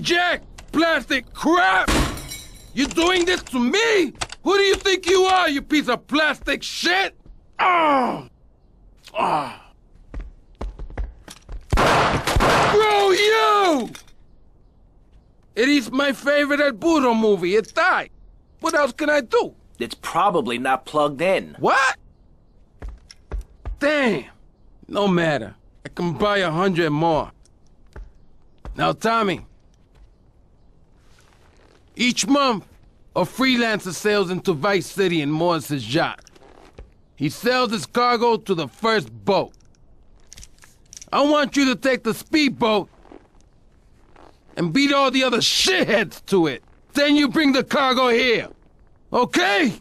Jack, plastic crap! You're doing this to me? Who do you think you are, you piece of plastic shit? Oh! Oh. Bro, you! It is my favorite El Burro movie. It's tied. What else can I do? It's probably not plugged in. What? Damn. No matter. I can buy 100 more. Now, Tommy. Each month, a freelancer sails into Vice City and moors his yacht. He sells his cargo to the first boat. I want you to take the speedboat and beat all the other shitheads to it. Then you bring the cargo here. Okay?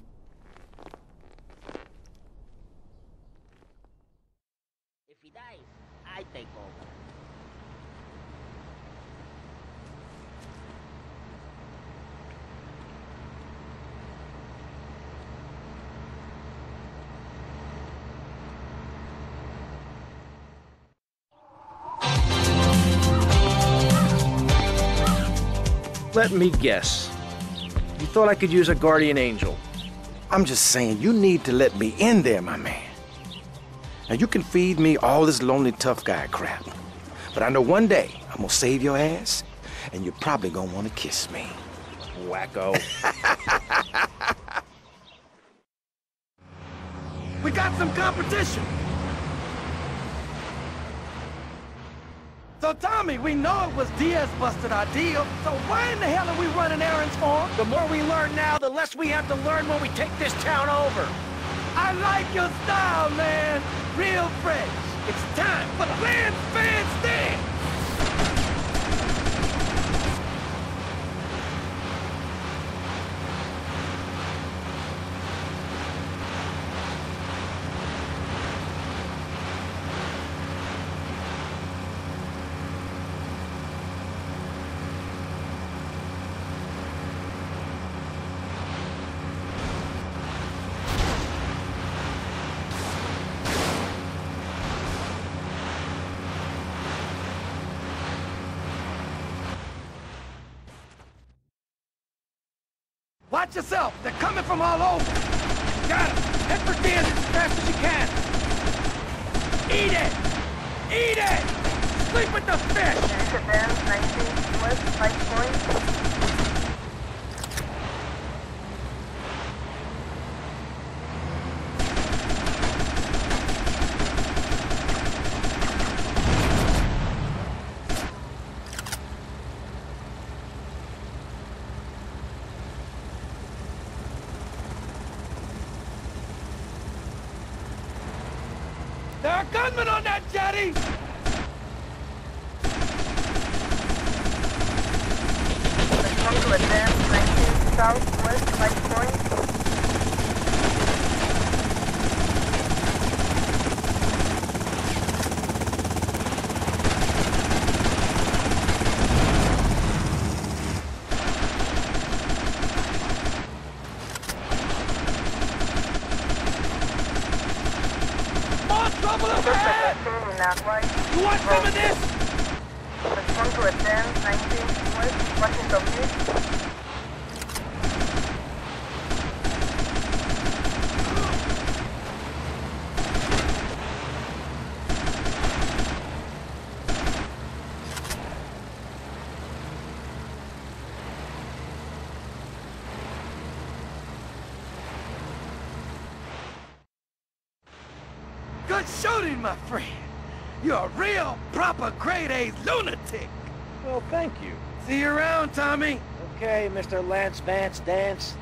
If he dies, I take over. Let me guess. You thought I could use a guardian angel. I'm just saying, you need to let me in there, my man. Now, you can feed me all this lonely tough guy crap. But I know one day I'm gonna save your ass, and you're probably gonna wanna kiss me. Wacko. We got some competition! So, Tommy, we know it was Diaz busted our deal, so why in the hell are we running errands for him? The more we learn now, the less we have to learn when we take this town over. I like your style, man. Real fresh. It's time for the Lance Vance dance! Watch yourself! They're coming from all over! Got him! Head for Diaz as fast as you can! Eat it! Eat it! Sleep with the fish! Van 19 West, Vice There are gunmen on that jetty! Let's advance 19 southwest Vice You want some of this? Let's come to a 10, 19, West, Washington Beach. Good shooting, my friend. You're a real, proper, grade-A lunatic! Well, thank you. See you around, Tommy! Okay, Mr. Lance Vance Dance.